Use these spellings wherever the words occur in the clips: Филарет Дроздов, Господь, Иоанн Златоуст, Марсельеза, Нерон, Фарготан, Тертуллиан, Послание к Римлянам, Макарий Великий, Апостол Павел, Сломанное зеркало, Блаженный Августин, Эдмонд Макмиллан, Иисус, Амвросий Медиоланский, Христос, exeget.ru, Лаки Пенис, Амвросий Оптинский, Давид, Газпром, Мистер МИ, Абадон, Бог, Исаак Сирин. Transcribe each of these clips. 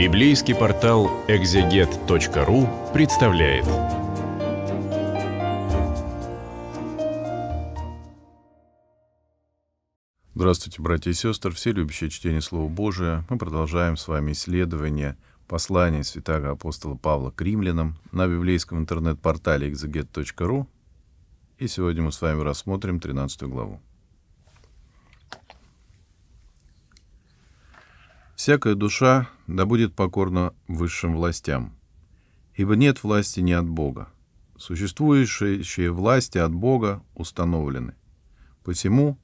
Библейский портал exeget.ru представляет. Здравствуйте, братья и сестры, все любящие чтение Слова Божия. Мы продолжаем с вами исследование послания святого апостола Павла к римлянам на библейском интернет-портале exeget.ru. И сегодня мы с вами рассмотрим 13 главу. «Всякая душа да будет покорна высшим властям, ибо нет власти не от Бога. Существующие власти от Бога установлены. Посему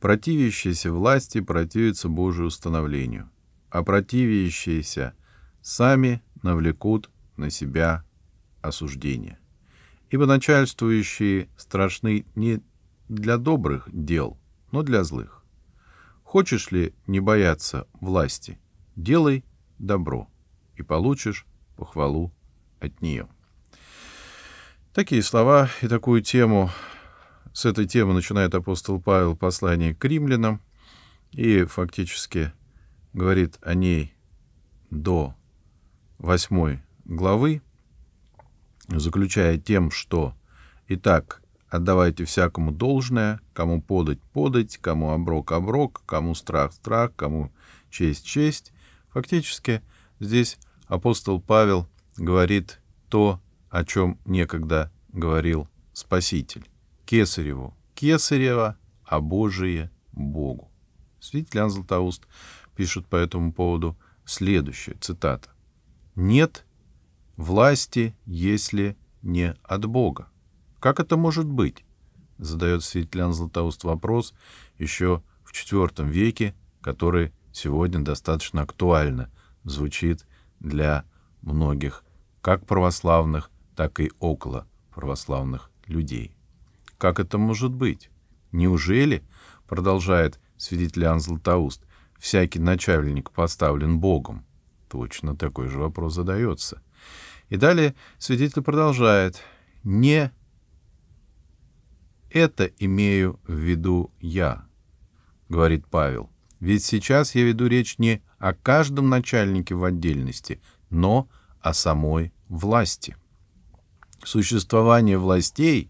противящиеся власти противятся Божию установлению, а противящиеся сами навлекут на себя осуждение. Ибо начальствующие страшны не для добрых дел, но для злых. Хочешь ли не бояться власти, делай добро, и получишь похвалу от нее». Такие слова и такую тему, с этой темы начинает апостол Павел послание к римлянам, и фактически говорит о ней до 8 главы, заключая тем, что «Итак, отдавайте всякому должное, кому подать — подать, кому оброк — оброк, кому страх — страх, кому честь — честь». Фактически здесь апостол Павел говорит то, о чем некогда говорил Спаситель. «Кесареву — кесарево, а Божие — Богу». Святитель Иоанн Златоуст пишет по этому поводу следующее, цитата: «Нет власти, если не от Бога». Как это может быть? Задает святитель Иоанн Златоуст вопрос еще в IV веке, который сегодня достаточно актуально звучит для многих, как православных, так и около православных людей. Как это может быть? Неужели, продолжает святитель Иоанн Златоуст, всякий начальник поставлен Богом? Точно такой же вопрос задается. И далее святитель продолжает: «Не это имею в виду я», говорит Павел. «Ведь сейчас я веду речь не о каждом начальнике в отдельности, но о самой власти. Существование властей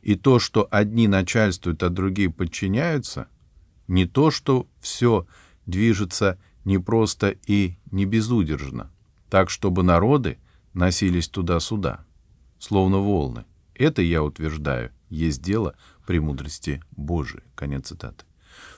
и то, что одни начальствуют, а другие подчиняются, не то, что все движется непросто и не безудержно, так, чтобы народы носились туда-сюда, словно волны. Это, я утверждаю, есть дело премудрости Божией». Конец цитаты.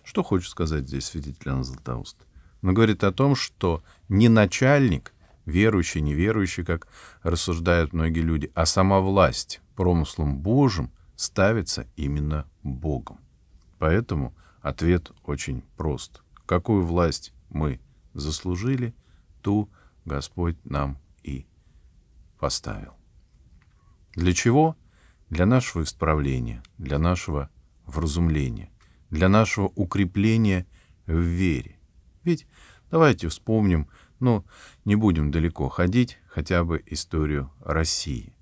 Что хочет сказать здесь святитель Иоанн Златоуст? Он говорит о том, что не начальник, верующий, неверующий, как рассуждают многие люди, а сама власть промыслом Божьим ставится именно Богом. Поэтому ответ очень прост. Какую власть мы заслужили, ту Господь нам и поставил. Для чего? Для нашего исправления, для нашего вразумления, для нашего укрепления в вере. Ведь давайте вспомним, но не будем далеко ходить, хотя бы историю России.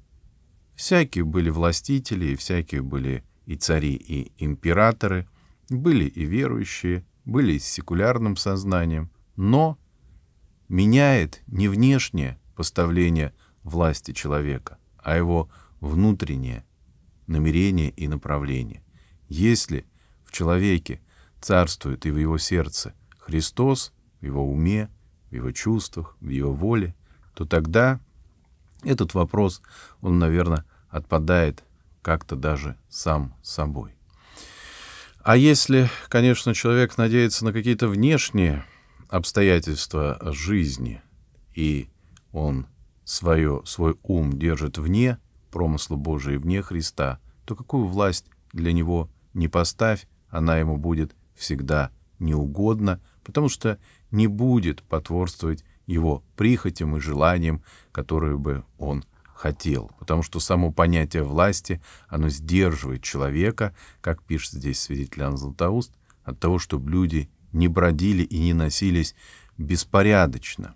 Всякие были властители, и всякие были и цари, и императоры, были и верующие, были и с секулярным сознанием, но меняет не внешнее поставление власти человека, а его внутреннее намерение и направление. Если в человеке царствует и в его сердце Христос, в его уме, в его чувствах, в его воле, то тогда этот вопрос, он, наверное, отпадает как-то даже сам собой. А если, конечно, человек надеется на какие-то внешние обстоятельства жизни, и он свой ум держит вне промысла Божия, вне Христа, то какую власть для него не поставь, она ему будет всегда неугодна, потому что не будет потворствовать его прихотям и желаниям, которые бы он хотел. Потому что само понятие власти, оно сдерживает человека, как пишет здесь святитель Иоанн Златоуст, от того, чтобы люди не бродили и не носились беспорядочно,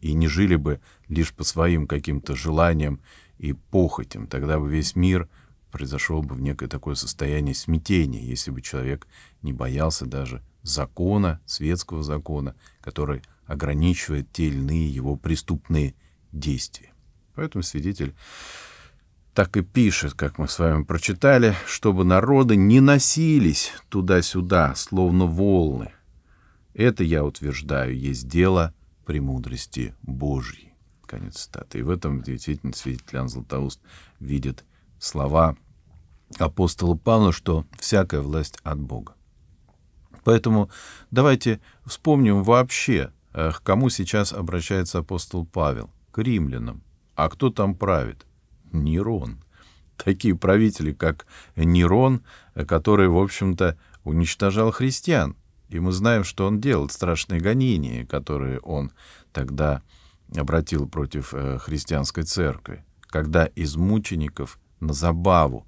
и не жили бы лишь по своим каким-то желаниям и похотям. Тогда бы весь мир произошел бы в некое такое состояние смятения, если бы человек не боялся даже закона, светского закона, который ограничивает те или иные его преступные действия. Поэтому свидетель так и пишет, как мы с вами прочитали, чтобы народы не носились туда-сюда, словно волны. Это, я утверждаю, есть дело премудрости Божьей. Конец цитаты. И в этом действительно свидетель Иоанн Златоуст видит слова апостола Павла, что всякая власть от Бога. Поэтому давайте вспомним вообще, к кому сейчас обращается апостол Павел. К римлянам. А кто там правит? Нерон. Такие правители, как Нерон, который, в общем-то, уничтожал христиан. И мы знаем, что он делал, страшные гонения, которые он тогда обратил против христианской церкви, когда из мучеников на забаву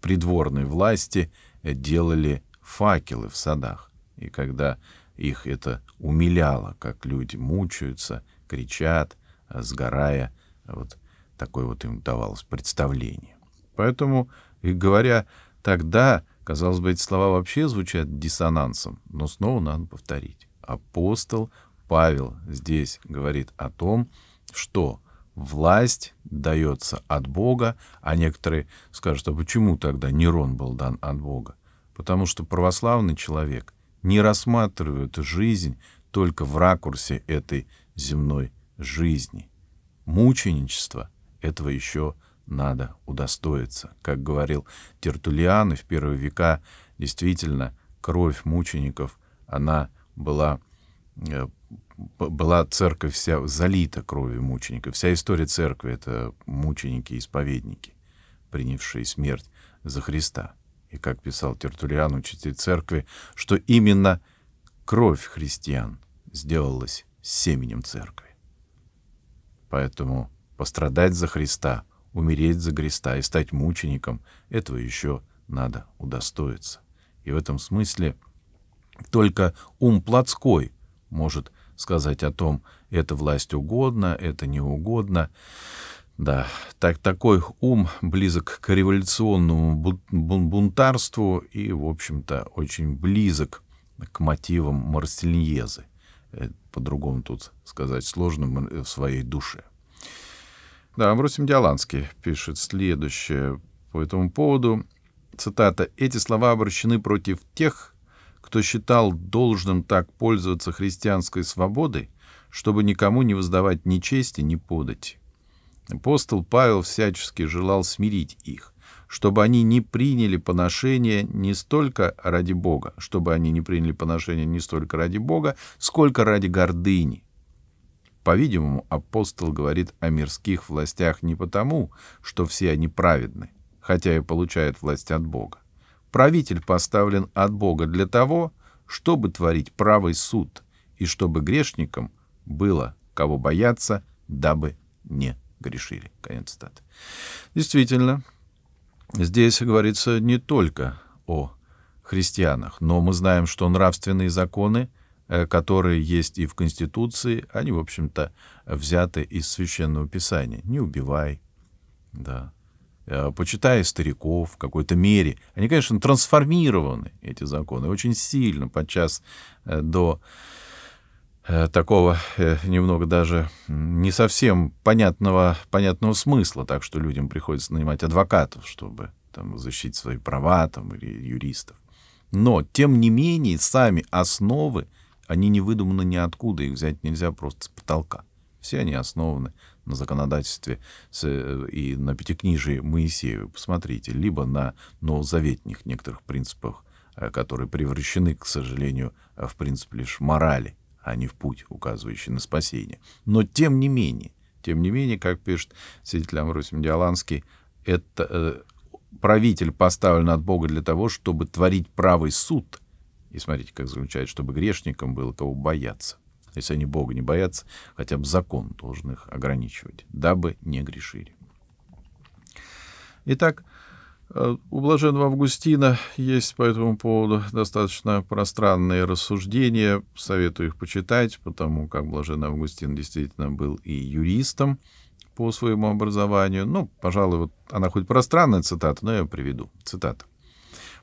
придворной власти делали факелы в садах. И когда их это умиляло, как люди мучаются, кричат, сгорая, вот такое вот им давалось представление. Поэтому, и говоря тогда, казалось бы, эти слова вообще звучат диссонансом, но снова надо повторить. Апостол Павел здесь говорит о том, что власть дается от Бога, а некоторые скажут, а почему тогда Нерон был дан от Бога? Потому что православный человек не рассматривает жизнь только в ракурсе этой земной жизни. Мученичество этого еще надо удостоиться. Как говорил Тертуллиан, и в первые века действительно кровь мучеников, она была церковь вся залита кровью мучеников. Вся история церкви — это мученики-исповедники, принявшие смерть за Христа. И как писал Тертуллиан, учитель церкви, что именно кровь христиан сделалась семенем церкви. Поэтому пострадать за Христа, умереть за Христа и стать мучеником — этого еще надо удостоиться. И в этом смысле только ум плотской может сказать о том, это власть угодно, это не угодно. Да, такой ум близок к революционному бунтарству и, в общем-то, очень близок к мотивам Марсельезы. По-другому тут сказать сложно, в своей душе. Да, Амвросий Медиоланский пишет следующее по этому поводу. Цитата. «Эти слова обращены против тех, кто считал должным так пользоваться христианской свободой, чтобы никому не воздавать ни чести, ни подати. Апостол Павел всячески желал смирить их, чтобы они не приняли поношение не столько ради Бога, сколько ради гордыни. По-видимому, апостол говорит о мирских властях не потому, что все они праведны, хотя и получают власть от Бога. Правитель поставлен от Бога для того, чтобы творить правый суд, и чтобы грешникам было кого бояться, дабы не грешили». Конец цитаты. Действительно, здесь говорится не только о христианах, но мы знаем, что нравственные законы, которые есть и в Конституции, они, в общем-то, взяты из Священного Писания. Не убивай, да, почитай стариков в какой-то мере. Они, конечно, трансформированы, эти законы, очень сильно, подчас до такого немного даже не совсем понятного смысла, так что людям приходится нанимать адвокатов, чтобы там защитить свои права, там, или юристов. Но, тем не менее, сами основы, они не выдуманы ниоткуда, их взять нельзя просто с потолка. Все они основаны на законодательстве и на Пятикнижии Моисеева. Посмотрите, либо на новозаветних некоторых принципах, которые превращены, к сожалению, в принцип лишь морали, а не в путь, указывающий на спасение. Но тем не менее, как пишет свидетель Амвросий Медиоланский, это правитель поставлен от Бога для того, чтобы творить правый суд. И смотрите, как заключает, чтобы грешникам было кого бояться. Если они Бога не боятся, хотя бы закон должен их ограничивать, дабы не грешили. Итак, у Блаженного Августина есть по этому поводу достаточно пространные рассуждения. Советую их почитать, потому как Блаженный Августин действительно был и юристом по своему образованию. Ну, пожалуй, вот она хоть пространная цитата, но я ее приведу. Цитата.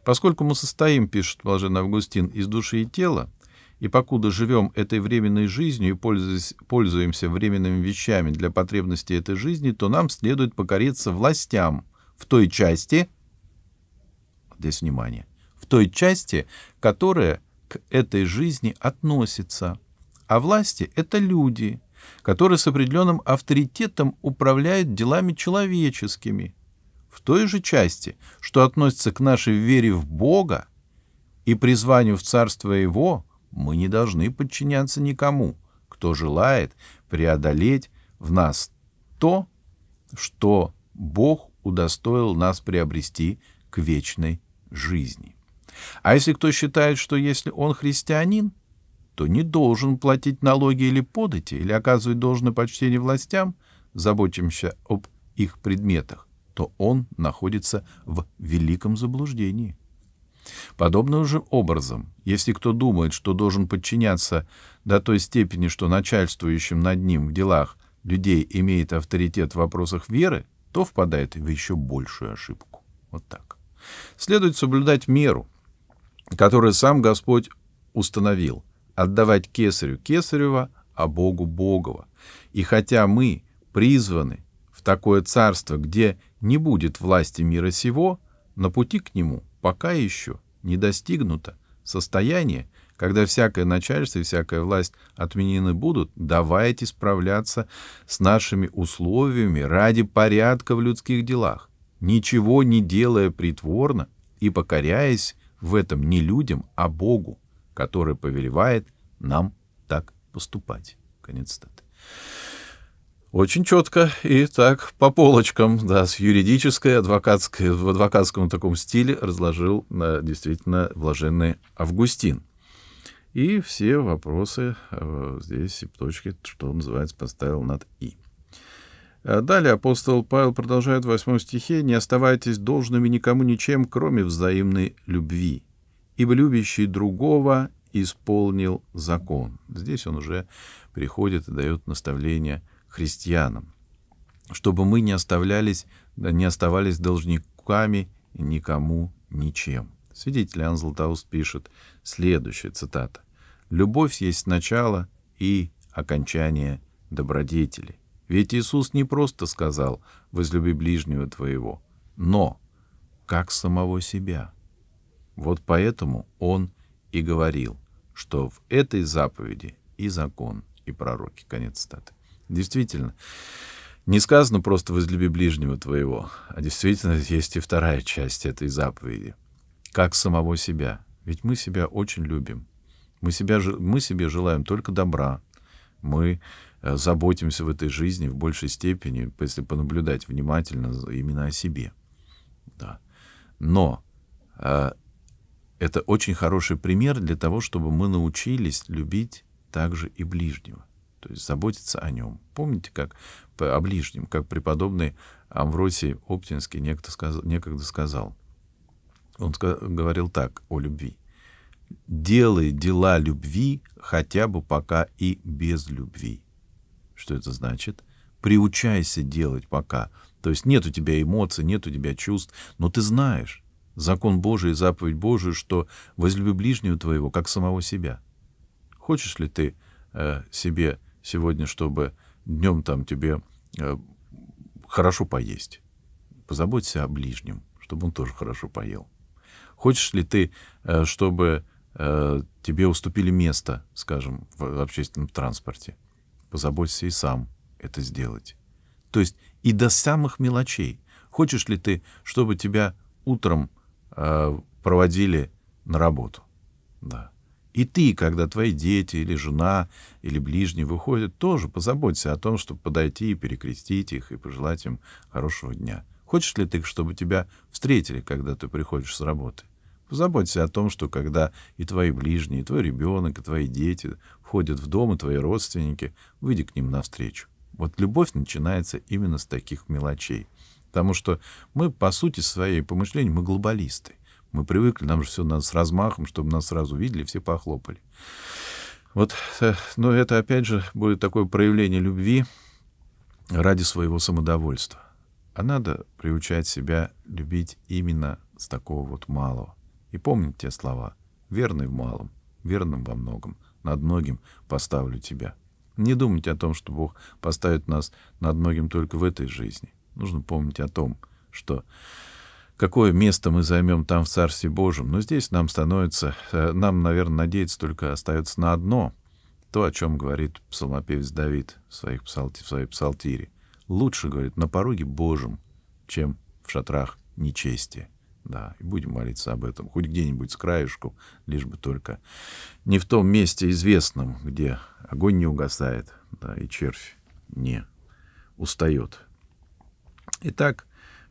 Поскольку мы состоим, пишет блаженный Августин, из души и тела, и покуда живем этой временной жизнью и пользуемся временными вещами для потребностей этой жизни, то нам следует покориться властям в той части, здесь внимание, в той части, которая к этой жизни относится. А власти — это люди, которые с определенным авторитетом управляют делами человеческими, в той же части, что относится к нашей вере в Бога и призванию в Царство Его. Мы не должны подчиняться никому, кто желает преодолеть в нас то, что Бог удостоил нас приобрести к вечной жизни. А если кто считает, что если он христианин, то не должен платить налоги или подати, или оказывать должное почтение властям, заботимся об их предметах, то он находится в великом заблуждении. Подобным же образом, если кто думает, что должен подчиняться до той степени, что начальствующим над ним в делах людей имеет авторитет в вопросах веры, то впадает в еще большую ошибку. Вот так. Следует соблюдать меру, которую сам Господь установил, отдавать кесарю кесарева, а Богу Богова. И хотя мы призваны в такое царство, где не будет власти мира сего, на пути к нему пока еще не достигнуто состояние, когда всякое начальство и всякая власть отменены будут. Давайте справляться с нашими условиями ради порядка в людских делах, ничего не делая притворно и покоряясь в этом не людям, а Богу, который повелевает нам так поступать. Конец цитаты. Очень четко и так по полочкам, да, с юридической, адвокатской, в адвокатском таком стиле разложил действительно блаженный Августин. И все вопросы здесь и точки, что называется, поставил над «и». Далее апостол Павел продолжает в 8 стихе: «Не оставайтесь должными никому ничем, кроме взаимной любви, ибо любящий другого исполнил закон». Здесь он уже приходит и дает наставление христианам, чтобы мы не оставались должниками никому ничем. Святитель Иоанн Златоуст пишет следующая цитата: «Любовь есть начало и окончание добродетели. Ведь Иисус не просто сказал: возлюби ближнего твоего, но как самого себя. Вот поэтому Он и говорил, что в этой заповеди и закон, и пророки». Конец цитаты. Действительно, не сказано просто «возлюби ближнего твоего», а действительно есть и вторая часть этой заповеди — «как самого себя». Ведь мы себя очень любим, мы себе желаем только добра, мы заботимся в этой жизни в большей степени, если понаблюдать внимательно именно о себе. Да. Но это очень хороший пример для того, чтобы мы научились любить также и ближнего. То есть заботиться о нем. Помните, как о ближнем, как преподобный Амвросий Оптинский некогда сказал. Он говорил так о любви: «Делай дела любви, хотя бы пока и без любви». Что это значит? Приучайся делать пока. То есть нет у тебя эмоций, нет у тебя чувств, но ты знаешь закон Божий и заповедь Божию, что возлюби ближнего твоего, как самого себя. Хочешь ли ты себе сегодня, чтобы днем там тебе хорошо поесть? Позаботься о ближнем, чтобы он тоже хорошо поел. Хочешь ли ты, чтобы тебе уступили место, скажем, в общественном транспорте? Позаботься и сам это сделать. То есть и до самых мелочей. Хочешь ли ты, чтобы тебя утром проводили на работу? Да. И ты, когда твои дети или жена, или ближний выходят, тоже позаботься о том, чтобы подойти и перекрестить их, и пожелать им хорошего дня. Хочешь ли ты, чтобы тебя встретили, когда ты приходишь с работы? Позаботься о том, что когда и твои ближние, и твой ребенок, и твои дети входят в дом, и твои родственники, выйди к ним навстречу. Вот любовь начинается именно с таких мелочей. Потому что мы, по сути своей, по мышлению, мы глобалисты. Мы привыкли, нам же все надо с размахом, чтобы нас сразу видели, все похлопали. Вот, но это, опять же, будет такое проявление любви ради своего самодовольства. А надо приучать себя любить именно с такого вот малого. И помни те слова: верный в малом, верным во многом, над многим поставлю тебя. Не думайте о том, что Бог поставит нас над многим только в этой жизни. Нужно помнить о том, что какое место мы займем там в Царстве Божьем. Но здесь нам, наверное, надеяться только остается на одно, то, о чем говорит псалмопевец Давид в своей псалтире. Лучше, говорит, на пороге Божьем, чем в шатрах нечестия. Да, и будем молиться об этом, хоть где-нибудь с краешку, лишь бы только не в том месте известном, где огонь не угасает, да, и червь не устает. Итак,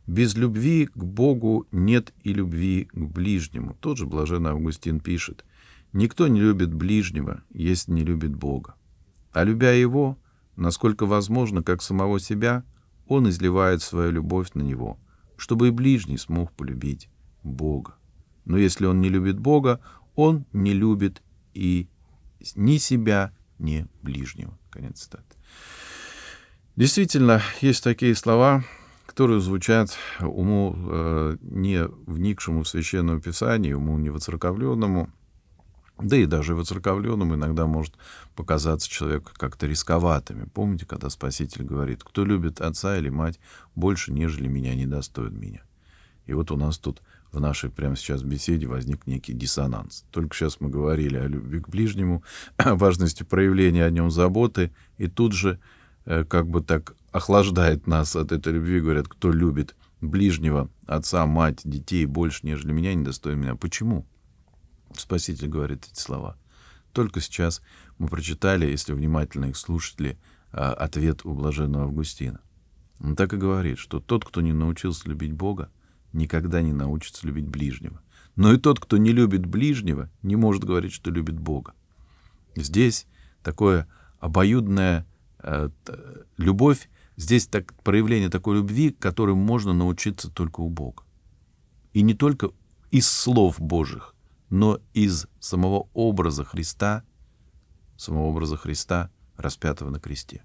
без любви к Богу нет и любви к ближнему. Тот же блаженный Августин пишет: «Никто не любит ближнего, если не любит Бога. А любя его, насколько возможно, как самого себя, он изливает свою любовь на него, чтобы и ближний смог полюбить Бога. Но если он не любит Бога, он не любит и ни себя, ни ближнего». Конец цитаты. Действительно, есть такие слова, которые звучат уму не вникшему в Священное Писание, уму не воцерковленному, да и даже воцерковленному иногда может показаться человек как-то рисковатыми. Помните, когда Спаситель говорит: «Кто любит отца или мать больше, нежели меня, не достоин меня». И вот у нас тут в нашей прямо сейчас беседе возник некий диссонанс. Только сейчас мы говорили о любви к ближнему, о важности проявления о нем заботы, и тут же как бы так охлаждает нас от этой любви, говорят: «Кто любит ближнего, отца, мать, детей больше, нежели меня, не достоин меня». Почему? Спаситель говорит эти слова. Только сейчас мы прочитали, если внимательно их слушатели, ответ у блаженного Августина. Он так и говорит, что тот, кто не научился любить Бога, никогда не научится любить ближнего. Но и тот, кто не любит ближнего, не может говорить, что любит Бога. Здесь такое обоюдная любовь, здесь так, проявление такой любви, которой можно научиться только у Бога. И не только из слов Божьих, но из самого образа Христа, распятого на кресте.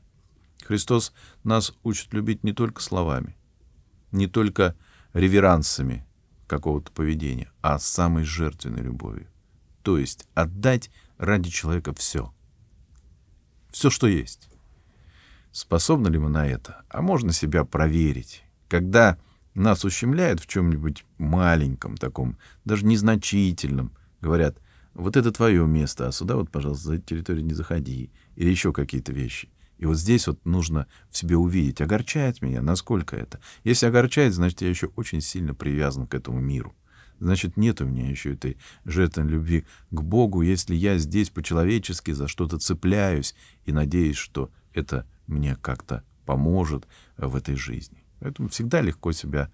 Христос нас учит любить не только словами, не только реверансами какого-то поведения, а самой жертвенной любовью. То есть отдать ради человека все. Все, что есть. Способны ли мы на это? А можно себя проверить. Когда нас ущемляют в чем-нибудь маленьком таком, даже незначительном, говорят: вот это твое место, а сюда вот, пожалуйста, за территорию не заходи, или еще какие-то вещи. И вот здесь вот нужно в себе увидеть, огорчает меня, насколько это. Если огорчает, значит, я еще очень сильно привязан к этому миру. Значит, нет у меня еще этой жертвенной любви к Богу, если я здесь по-человечески за что-то цепляюсь и надеюсь, что это мне как-то поможет в этой жизни. Поэтому всегда легко себя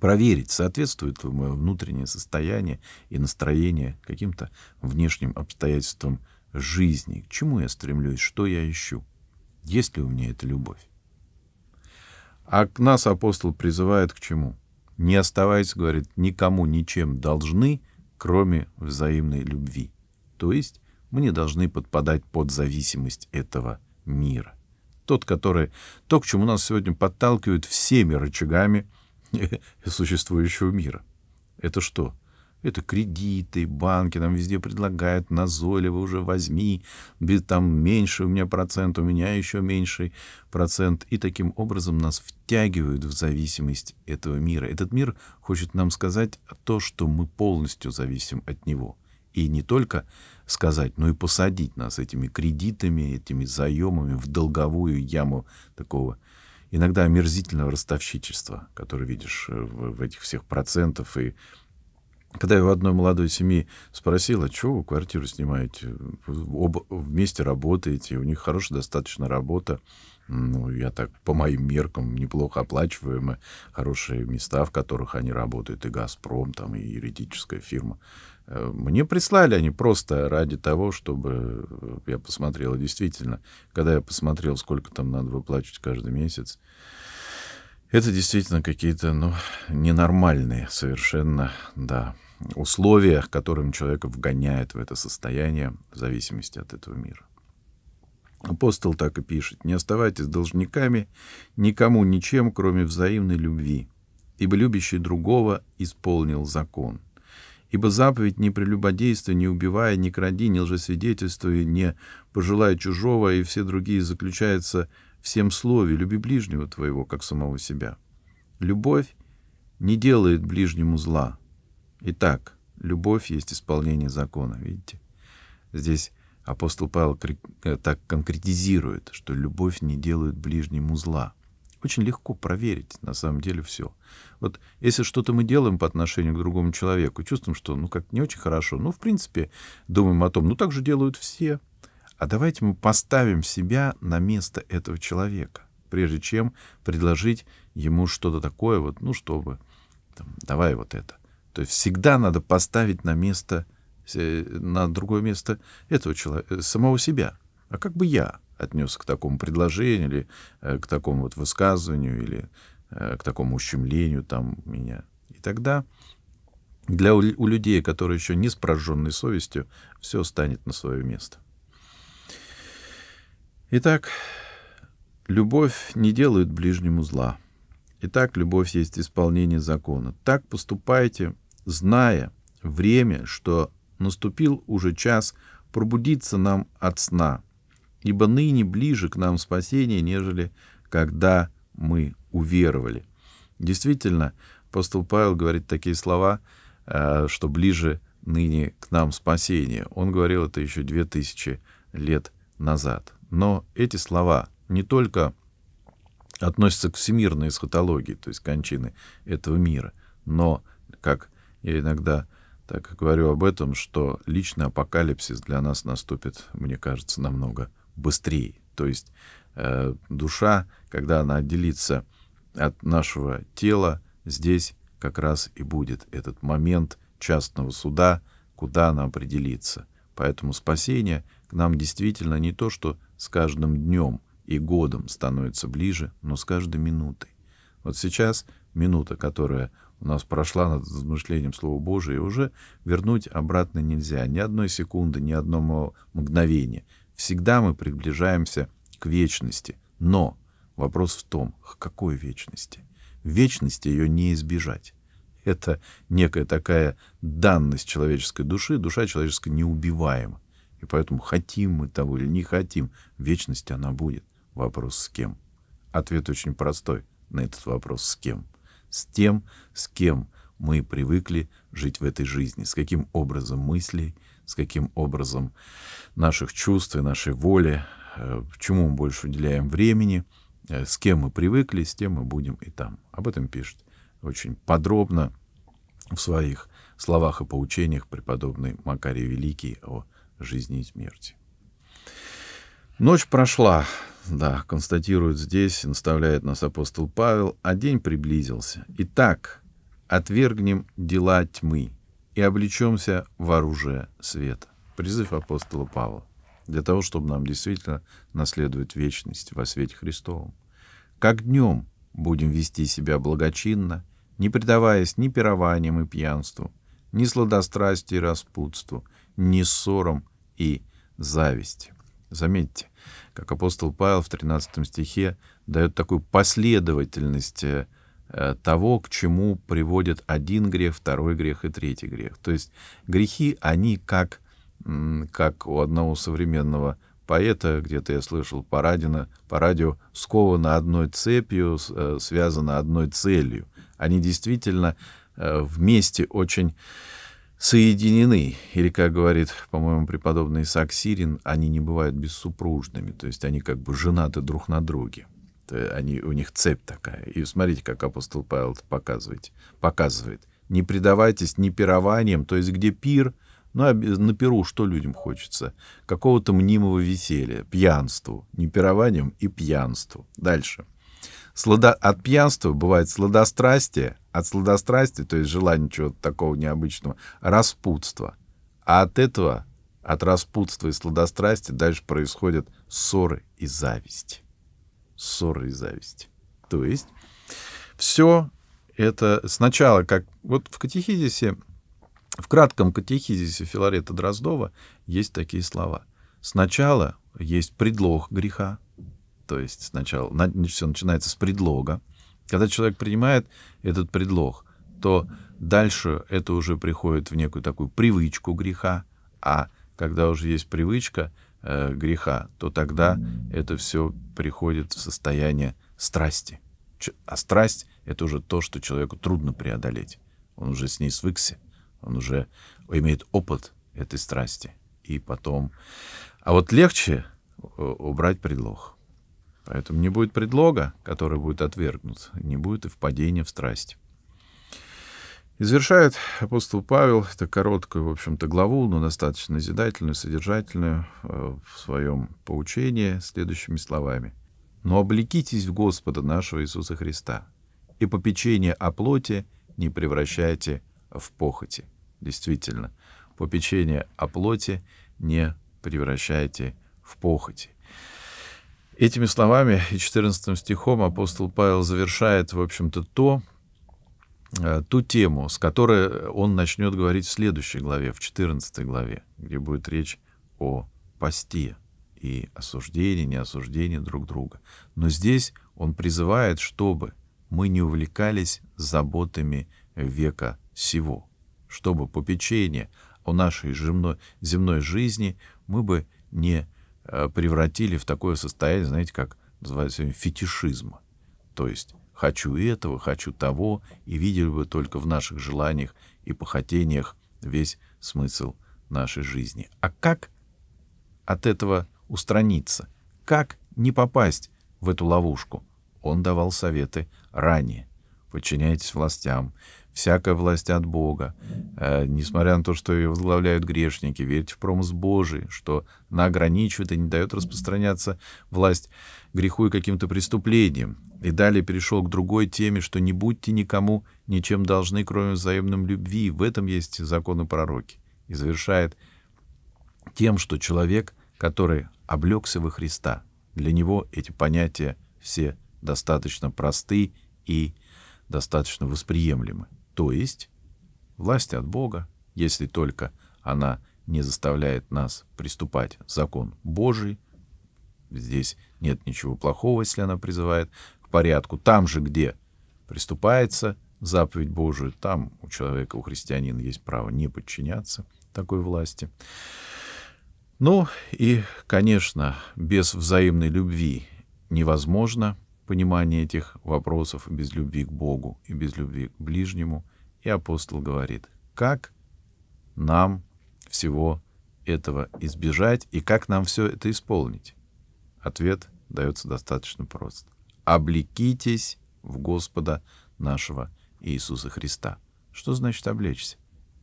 проверить, соответствует ли мое внутреннее состояние и настроение каким-то внешним обстоятельствам жизни, к чему я стремлюсь, что я ищу, есть ли у меня эта любовь. А к нас апостол призывает к чему? Не оставаясь, говорит, никому ничем должны, кроме взаимной любви. То есть мы не должны подпадать под зависимость этого мира. То, к чему нас сегодня подталкивают всеми рычагами существующего мира. Это что? Это кредиты, банки нам везде предлагают, назойливо уже возьми, там меньше у меня процент, у меня еще меньший процент. И таким образом нас втягивают в зависимость этого мира. Этот мир хочет нам сказать то, что мы полностью зависим от него. И не только сказать, но и посадить нас этими кредитами, этими заемами в долговую яму такого иногда омерзительного ростовщичества, которое видишь в этих всех процентах. И когда я у одной молодой семьи спросил: а чего вы квартиру снимаете? Вы оба вместе работаете, у них хорошая достаточно работа. Ну, я так, по моим меркам, неплохо оплачиваемые, хорошие места, в которых они работают, и «Газпром», там, и юридическая фирма. Мне прислали они просто ради того, чтобы я посмотрел. И действительно, когда я посмотрел, сколько там надо выплачивать каждый месяц, это действительно какие-то, ну, ненормальные совершенно, да, условия, которым человека вгоняет в это состояние в зависимости от этого мира. Апостол так и пишет: «Не оставайтесь должниками никому ничем, кроме взаимной любви, ибо любящий другого исполнил закон». Ибо заповедь «не прелюбодействуй, не убивай, не кради, не лжесвидетельствуй, не пожелай чужого» и все другие заключается в сем слове «люби ближнего твоего, как самого себя». Любовь не делает ближнему зла. Итак, любовь есть исполнение закона. Видите? Здесь апостол Павел так конкретизирует, что любовь не делает ближнему зла. Очень легко проверить, на самом деле, все. Вот если что-то мы делаем по отношению к другому человеку, чувствуем, что, ну, как не очень хорошо, ну, в принципе, думаем о том, ну, так же делают все. А давайте мы поставим себя на место этого человека, прежде чем предложить ему что-то такое, вот, ну, чтобы, там, давай вот это. То есть всегда надо поставить на место, на другое место этого человека, самого себя. А как бы я отнесся к такому предложению или к такому вот высказыванию или к такому ущемлению там меня. И тогда для у людей, которые еще не с прожженной совестью, все станет на свое место. Итак, любовь не делает ближнему зла. Итак, любовь есть исполнение закона. Так поступайте, зная время, что наступил уже час пробудиться нам от сна, ибо ныне ближе к нам спасение, нежели когда мы уверовали. Действительно, апостол Павел говорит такие слова, что ближе ныне к нам спасение. Он говорил это еще 2000 лет назад. Но эти слова не только относятся к всемирной эсхатологии, то есть кончины этого мира, но, как я иногда так говорю об этом, что личный апокалипсис для нас наступит, мне кажется, намного быстрее. То есть душа, когда она отделится от нашего тела, здесь как раз и будет этот момент частного суда, куда она определится. Поэтому спасение к нам действительно не то, что с каждым днем и годом становится ближе, но с каждой минутой. Вот сейчас минута, которая у нас прошла над размышлением Слова Божия, и уже вернуть обратно нельзя. Ни одной секунды, ни одного мгновения. Всегда мы приближаемся к вечности. Но вопрос в том, к какой вечности? В вечности ее не избежать. Это некая такая данность человеческой души. Душа человеческая неубиваема. И поэтому хотим мы того или не хотим, вечность она будет. Вопрос с кем? Ответ очень простой на этот вопрос с кем. С тем, с кем мы привыкли жить в этой жизни, с каким образом мыслей, с каким образом наших чувств и нашей воли, чему мы больше уделяем времени, с кем мы привыкли, с тем мы будем и там. Об этом пишет очень подробно в своих словах и поучениях преподобный Макарий Великий о жизни и смерти. Ночь прошла, да, констатирует здесь, наставляет нас апостол Павел, а день приблизился. Итак, отвергнем дела тьмы и облечемся в оружие света. Призыв апостола Павла для того, чтобы нам действительно наследовать вечность во свете Христовом. Как днем будем вести себя благочинно, не предаваясь ни пированиям и пьянству, ни сладострастию и распутству, ни ссорам и зависти. Заметьте, как апостол Павел в 13 стихе дает такую последовательность того, к чему приводит один грех, второй грех и третий грех. То есть грехи, они как у одного современного поэта, где-то я слышал по радио, скованы одной цепью, связаны одной целью. Они действительно вместе очень соединены, или, как говорит, по-моему, преподобный Исаак Сирин, они не бывают бессупружными, то есть они как бы женаты друг на друге, у них цепь такая. И смотрите, как апостол Павел это показывает. Не предавайтесь ни пированиям, то есть где пир, ну а на пиру что людям хочется? Какого-то мнимого веселья, пьянству, не пированием и пьянству. Дальше. От пьянства бывает сладострастие, от сладострастия, то есть желание чего-то такого необычного, распутство. А от этого, от распутства и сладострастия дальше происходят ссоры и зависть. Ссоры и зависть. То есть все это сначала, как вот в катехизисе, в кратком катехизисе Филарета Дроздова есть такие слова. Сначала есть предлог греха. То есть сначала все начинается с предлога. Когда человек принимает этот предлог, то дальше это уже приходит в некую такую привычку греха, а когда уже есть привычка греха, то тогда это все приходит в состояние страсти. А страсть — это уже то, что человеку трудно преодолеть. Он уже с ней свыкся, он уже имеет опыт этой страсти. И потом... А вот легче убрать предлог. Поэтому не будет предлога, который будет отвергнут, не будет и впадения в страсть. И завершает апостол Павел, это короткую, в общем-то, главу, но достаточно назидательную, содержательную в своем поучении следующими словами. «Но облекитесь в Господа нашего Иисуса Христа, и попечение о плоти не превращайте в похоти». Действительно, попечение о плоти не превращайте в похоти. Этими словами и 14 стихом апостол Павел завершает, в общем-то, ту тему, с которой он начнет говорить в следующей главе, в 14 главе, где будет речь о посте и осуждении, неосуждении друг друга. Но здесь он призывает, чтобы мы не увлекались заботами века сего, чтобы попечение о нашей земной жизни мы бы не превратили в такое состояние, знаете, как называется, фетишизма. То есть хочу этого, хочу того, и видели бы только в наших желаниях и похотениях весь смысл нашей жизни. А как от этого устраниться? Как не попасть в эту ловушку? Он давал советы ранее. Подчиняйтесь властям. Всякая власть от Бога. Несмотря на то, что ее возглавляют грешники, верьте в промысл Божий, что она ограничивает и не дает распространяться власть греху и каким-то преступлениям. И далее перешел к другой теме, что не будьте никому ничем должны, кроме взаимной любви. В этом есть законы пророки. И завершает тем, что человек, который облегся во Христа, для него эти понятия все достаточно просты и достаточно восприемлемы. То есть власть от Бога, если только она не заставляет нас приступать к закону Божий. Здесь нет ничего плохого, если она призывает к порядку. Там же, где приступается заповедь Божию, там у человека, у христианина есть право не подчиняться такой власти. Ну и, конечно, без взаимной любви невозможно понимание этих вопросов, без любви к Богу и без любви к ближнему. И апостол говорит, как нам всего этого избежать и как нам все это исполнить? Ответ дается достаточно прост. Облекитесь в Господа нашего Иисуса Христа. Что значит облечься?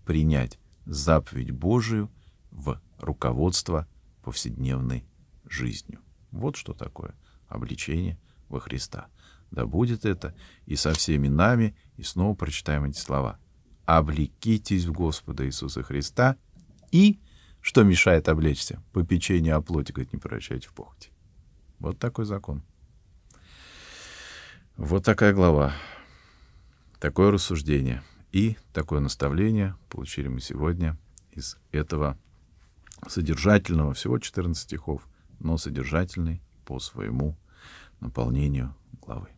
Принять заповедь Божию в руководство повседневной жизнью. Вот что такое обличение во Христа. Да будет это и со всеми нами, и снова прочитаем эти слова. Облекитесь в Господа Иисуса Христа, и, что мешает облечься, попечение о плоти, говорит, не превращайте в похоть. Вот такой закон. Вот такая глава, такое рассуждение и такое наставление получили мы сегодня из этого содержательного, всего 14 стихов, но содержательный по своему наполнению главы.